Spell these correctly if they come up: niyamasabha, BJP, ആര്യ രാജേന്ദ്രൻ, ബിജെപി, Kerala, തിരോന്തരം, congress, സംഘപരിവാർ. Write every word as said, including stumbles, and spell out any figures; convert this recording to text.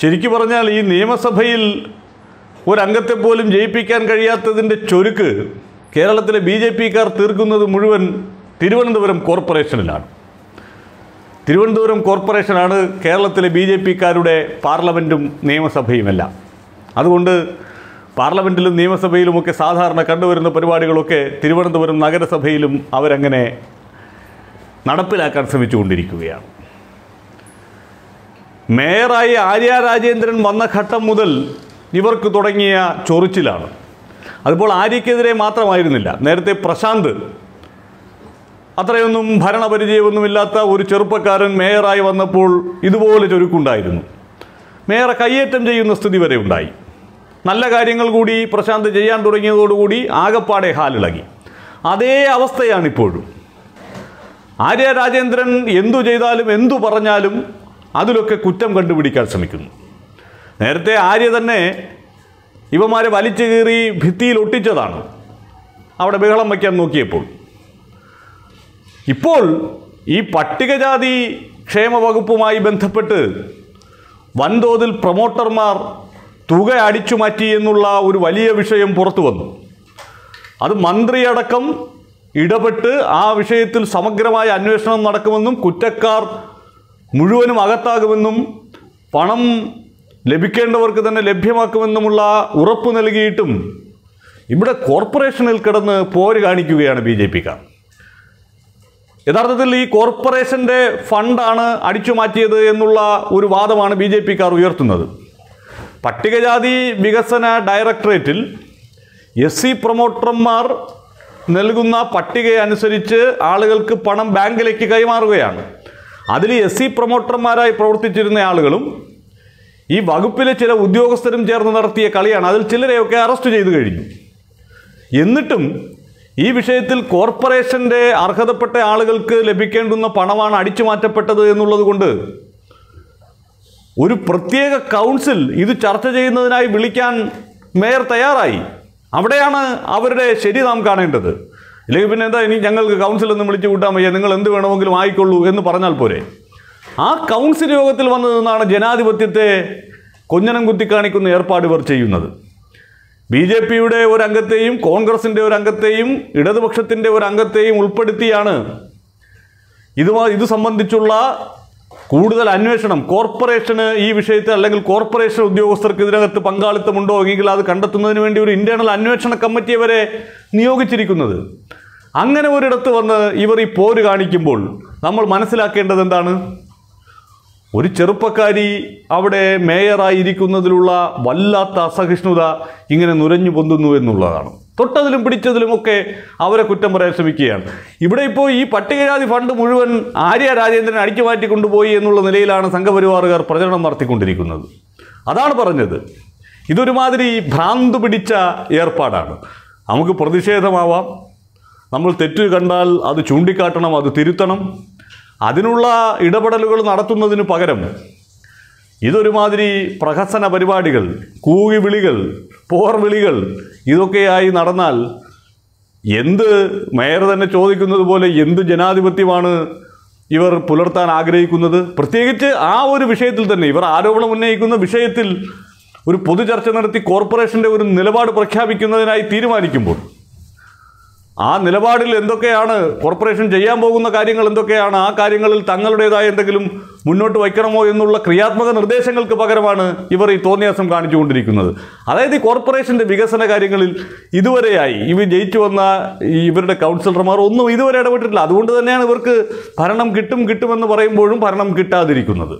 ശരിക്കു പറഞ്ഞാൽ ഈ നിയമസഭയിൽ ഒരു അംഗത്തെ പോലും ജയിപ്പിക്കാൻ കഴിയാത്തതിന്റെ ചൊരുക്ക് കേരളത്തിലെ ബിജെപിക്കാർ തീർക്കുന്നത് മുഴുവൻ തിരുവനന്തപുരം കോർപ്പറേഷനിലാണ്. തിരുവനന്തപുരം കോർപ്പറേഷനാണ് കേരളത്തിലെ ബിജെപിക്കാരുടെ പാർലമെൻറ്റും നിയമസഭയുമെല്ലാം. അതുകൊണ്ട് പാർലമെൻറ്റിലും നിയമസഭയിലുമൊക്കെ സാധാരണ കണ്ടുവരുന്ന പരിപാടികളൊക്കെ തിരുവനന്തപുരം നഗരസഭയിലും അവരങ്ങനെ നടപ്പിലാക്കാൻ ശ്രമിച്ചുകൊണ്ടിരിക്കുകയാണ്. മേയറായി ആര്യ രാജേന്ദ്രൻ വന്ന ഘട്ടം മുതൽ ഇവർക്ക് തുടങ്ങിയ ചൊറിച്ചിലാണ്. അതുപോലെ ആര്യക്കെതിരെ മാത്രമായിരുന്നില്ല, നേരത്തെ പ്രശാന്ത് അത്രയൊന്നും ഭരണപരിചയമൊന്നുമില്ലാത്ത ഒരു ചെറുപ്പക്കാരൻ മേയറായി വന്നപ്പോൾ ഇതുപോലെ ചുരുക്കുണ്ടായിരുന്നു. മേയറെ കയ്യേറ്റം ചെയ്യുന്ന സ്ഥിതി വരെ ഉണ്ടായി. നല്ല കാര്യങ്ങൾ കൂടി പ്രശാന്ത് ചെയ്യാൻ തുടങ്ങിയതോടുകൂടി ആകപ്പാടെ ഹാലിളകി. അതേ അവസ്ഥയാണിപ്പോഴും. ആര്യ രാജേന്ദ്രൻ എന്തു ചെയ്താലും എന്തു പറഞ്ഞാലും അതിലൊക്കെ കുറ്റം കണ്ടുപിടിക്കാൻ ശ്രമിക്കുന്നു. നേരത്തെ ആര്യ തന്നെ ഇവന്മാരെ വലിച്ചു കീറി ഭിത്തിയിൽ ഒട്ടിച്ചതാണ് അവിടെ ബഹളം വയ്ക്കാൻ നോക്കിയപ്പോൾ. ഇപ്പോൾ ഈ പട്ടികജാതി ക്ഷേമ വകുപ്പുമായി ബന്ധപ്പെട്ട് വൻതോതിൽ പ്രൊമോട്ടർമാർ തുക അടിച്ചു മാറ്റി എന്നുള്ള ഒരു വലിയ വിഷയം പുറത്തു വന്നു. അത് മന്ത്രിയടക്കം ഇടപെട്ട് ആ വിഷയത്തിൽ സമഗ്രമായ അന്വേഷണം നടക്കുമെന്നും കുറ്റക്കാർ മുഴുവനും അകത്താകുമെന്നും പണം ലഭിക്കേണ്ടവർക്ക് തന്നെ ലഭ്യമാക്കുമെന്നുമുള്ള ഉറപ്പ് നൽകിയിട്ടും ഇവിടെ കോർപ്പറേഷനിൽ കിടന്ന് പോര് കാണിക്കുകയാണ് ബി ജെ പിക്കാർ. യഥാർത്ഥത്തിൽ ഈ കോർപ്പറേഷൻ്റെ ഫണ്ടാണ് അടിച്ചു മാറ്റിയത് എന്നുള്ള ഒരു വാദമാണ് ബി ജെ പിക്കാർ ഉയർത്തുന്നത്. പട്ടികജാതി വികസന ഡയറക്ടറേറ്റിൽ എസ് സി പ്രൊമോട്ടർമാർ നൽകുന്ന പട്ടിക അനുസരിച്ച് ആളുകൾക്ക് പണം ബാങ്കിലേക്ക് കൈമാറുകയാണ്. അതിൽ എസ് സി പ്രൊമോട്ടർമാരായി പ്രവർത്തിച്ചിരുന്ന ആളുകളും ഈ വകുപ്പിലെ ചില ഉദ്യോഗസ്ഥരും ചേർന്ന് നടത്തിയ കളിയാണ്. അതിൽ ചിലരെയൊക്കെ അറസ്റ്റ് ചെയ്തു കഴിഞ്ഞു. എന്നിട്ടും ഈ വിഷയത്തിൽ കോർപ്പറേഷൻ്റെ അർഹതപ്പെട്ട ആളുകൾക്ക് ലഭിക്കേണ്ടുന്ന പണമാണ് അടിച്ചു മാറ്റപ്പെട്ടത് എന്നുള്ളത് കൊണ്ട് ഒരു പ്രത്യേക കൗൺസിൽ ഇത് ചർച്ച ചെയ്യുന്നതിനായി വിളിക്കാൻ മേയർ തയ്യാറായി. അവിടെയാണ് അവരുടെ ശരി നാം കാണേണ്ടത്. അല്ലെങ്കിൽ പിന്നെ എന്താ, ഇനി ഞങ്ങൾക്ക് കൗൺസിലൊന്നും വിളിച്ചു കൂട്ടാൻ വയ്യ, നിങ്ങൾ എന്ത് വേണമെങ്കിലും ആയിക്കൊള്ളൂ എന്ന് പറഞ്ഞാൽ പോരെ. ആ കൗൺസിൽ യോഗത്തിൽ വന്നു നിന്നാണ് ജനാധിപത്യത്തെ കൊഞ്ഞനം കുത്തിക്കാണിക്കുന്ന ഏർപ്പാട് ഇവർ ചെയ്യുന്നത്. ബി ജെ പിയുടെ ഒരംഗത്തെയും കോൺഗ്രസിൻ്റെ ഒരംഗത്തെയും ഇടതുപക്ഷത്തിൻ്റെ ഒരംഗത്തെയും ഉൾപ്പെടുത്തിയാണ് ഇത് ഇത് സംബന്ധിച്ചുള്ള കൂടുതൽ അന്വേഷണം. കോർപ്പറേഷന് ഈ വിഷയത്തിൽ അല്ലെങ്കിൽ കോർപ്പറേഷൻ ഉദ്യോഗസ്ഥർക്ക് ഇതിനകത്ത് പങ്കാളിത്തമുണ്ടോ എങ്കിൽ അത് കണ്ടെത്തുന്നതിന് വേണ്ടി ഒരു ഇൻ്റേണൽ അന്വേഷണ കമ്മിറ്റിയെ വരെ നിയോഗിച്ചിരിക്കുന്നത്. അങ്ങനെ ഒരിടത്ത് വന്ന് ഇവർ ഈ പോര് കാണിക്കുമ്പോൾ നമ്മൾ മനസ്സിലാക്കേണ്ടത് എന്താണ്? ഒരു ചെറുപ്പക്കാരി അവിടെ മേയറായിരിക്കുന്നതിലുള്ള വല്ലാത്ത അസഹിഷ്ണുത ഇങ്ങനെ നുരഞ്ഞു പൊന്തുന്നു എന്നുള്ളതാണ്. തൊട്ടതിലും പിടിച്ചതിലുമൊക്കെ അവരെ കുറ്റം പറയാൻ ശ്രമിക്കുകയാണ്. ഇവിടെ ഇപ്പോൾ ഈ പട്ടികജാതി ഫണ്ട് മുഴുവൻ ആര്യ രാജേന്ദ്രൻ അടിച്ചു മാറ്റിക്കൊണ്ടുപോയി എന്നുള്ള നിലയിലാണ് സംഘപരിവാറുകാർ പ്രചരണം നടത്തിക്കൊണ്ടിരിക്കുന്നത്. അതാണ് പറഞ്ഞത്, ഇതൊരുമാതിരി ഭ്രാന്ത് പിടിച്ച ഏർപ്പാടാണ്. നമുക്ക് പ്രതിഷേധമാവാം, നമ്മൾ തെറ്റ് കണ്ടാൽ അത് ചൂണ്ടിക്കാട്ടണം, അത് തിരുത്തണം. അതിനുള്ള ഇടപെടലുകൾ നടത്തുന്നതിന് പകരം ഇതൊരുമാതിരി പ്രഹസന പരിപാടികൾ, കൂവി വിളികൾ, പോർവിളികൾ ഇതൊക്കെയായി നടന്നാൽ എന്ത് മേയർ തന്നെ ചോദിക്കുന്നത് പോലെ എന്ത് ജനാധിപത്യമാണ് ഇവർ പുലർത്താൻ ആഗ്രഹിക്കുന്നത്? പ്രത്യേകിച്ച് ആ ഒരു വിഷയത്തിൽ തന്നെ ഇവർ ആരോപണം ഉന്നയിക്കുന്ന വിഷയത്തിൽ ഒരു പൊതു ചർച്ച നടത്തി കോർപ്പറേഷൻ്റെ ഒരു നിലപാട് പ്രഖ്യാപിക്കുന്നതിനായി തീരുമാനിക്കുമ്പോൾ ആ നിലപാടിൽ എന്തൊക്കെയാണ് കോർപ്പറേഷൻ ചെയ്യാൻ പോകുന്ന കാര്യങ്ങൾ, എന്തൊക്കെയാണ് ആ കാര്യങ്ങളിൽ തങ്ങളുടേതായ എന്തെങ്കിലും മുന്നോട്ട് വയ്ക്കണമോ എന്നുള്ള ക്രിയാത്മക നിർദ്ദേശങ്ങൾക്ക് പകരമാണ് ഇവർ ഈ തോന്നിയാസം കാണിച്ചുകൊണ്ടിരിക്കുന്നത്. അതായത് ഈ കോർപ്പറേഷൻ്റെ വികസന കാര്യങ്ങളിൽ ഇതുവരെയായി ഇവർ ജയിച്ചു വന്ന ഇവരുടെ കൗൺസിലർമാർ ഒന്നും ഇതുവരെ ഇടപെട്ടിട്ടില്ല. അതുകൊണ്ട് തന്നെയാണ് ഇവർക്ക് ഭരണം കിട്ടും കിട്ടുമെന്ന് പറയുമ്പോഴും ഭരണം കിട്ടാതിരിക്കുന്നത്.